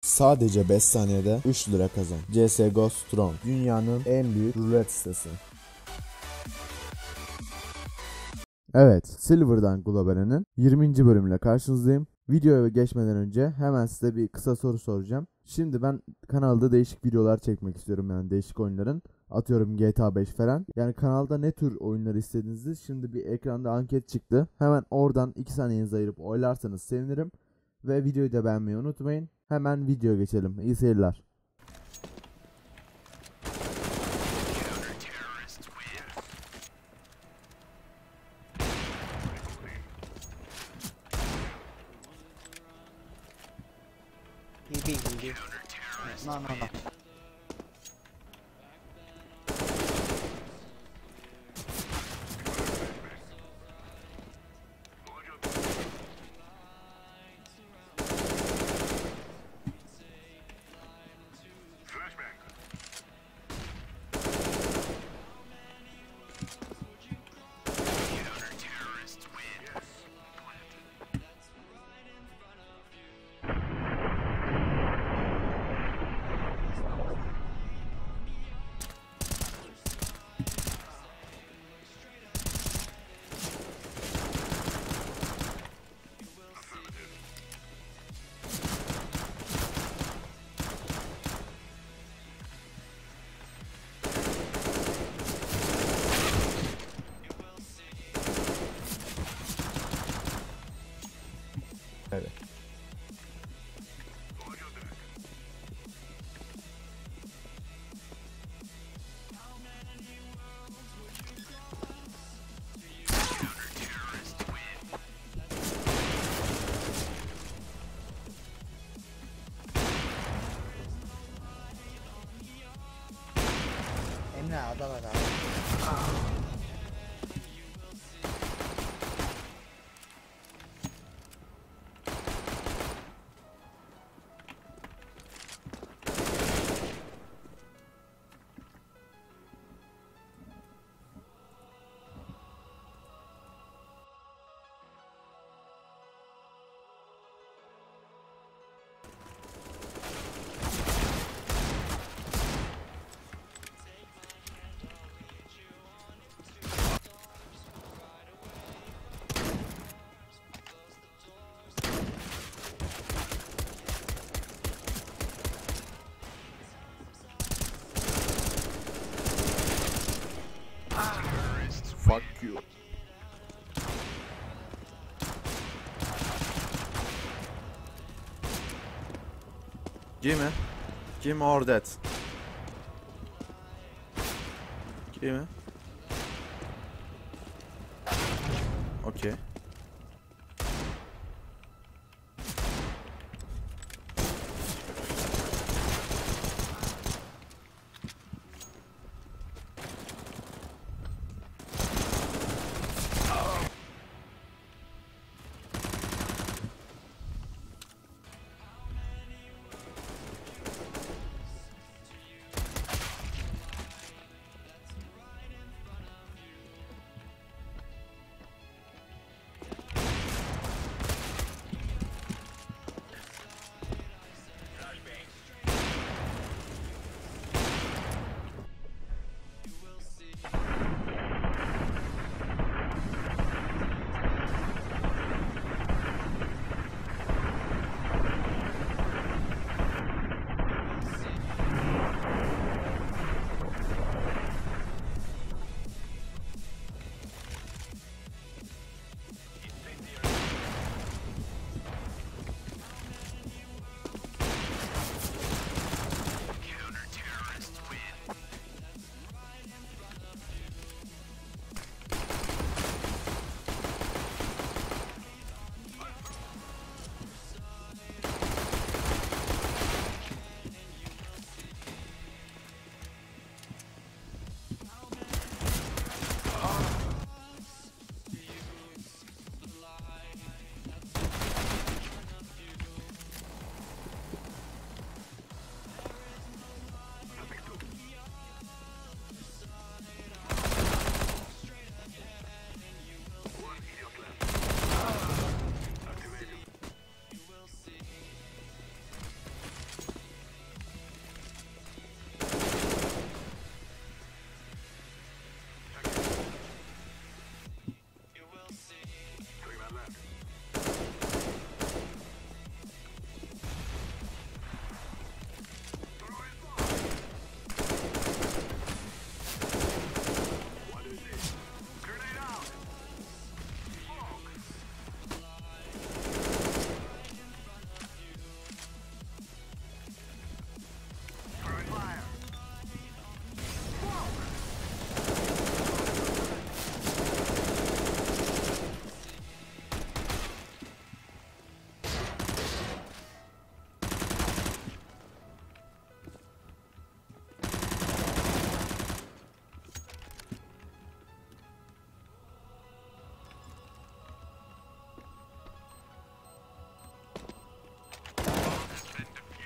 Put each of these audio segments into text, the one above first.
Sadece 5 saniyede 3 lira kazan. Csgostrong dünyanın en büyük rulet sitesi. Evet, Silverdan Globale'nin 20. bölümüyle karşınızdayım. Videoya geçmeden önce hemen size bir kısa soru soracağım. Şimdi ben kanalda değişik videolar çekmek istiyorum, yani değişik oyunların. Atıyorum GTA 5 falan. Yani kanalda ne tür oyunları istediğinizi, şimdi bir ekranda anket çıktı. Hemen oradan 2 saniyenizi ayırıp oylarsanız sevinirim. Ve videoyu da beğenmeyi unutmayın. Hemen videoya geçelim. İyi seyirler. No. Evet. Emre Adana'da. Fuck you. Gimme or dead. Gimme. Okay.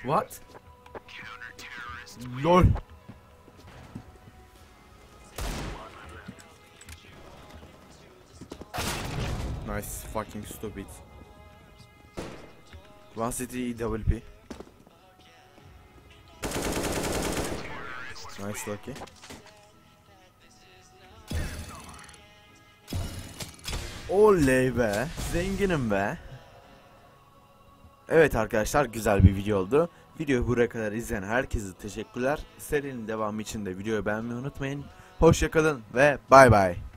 What? LOL. Nice, fucking stupid. Varsity double P. Nice, lucky. Oley be, zenginim be. Evet arkadaşlar, güzel bir video oldu. Videoyu buraya kadar izleyen herkese teşekkürler. Serinin devamı için de videoyu beğenmeyi unutmayın. Hoşça kalın ve bay bay.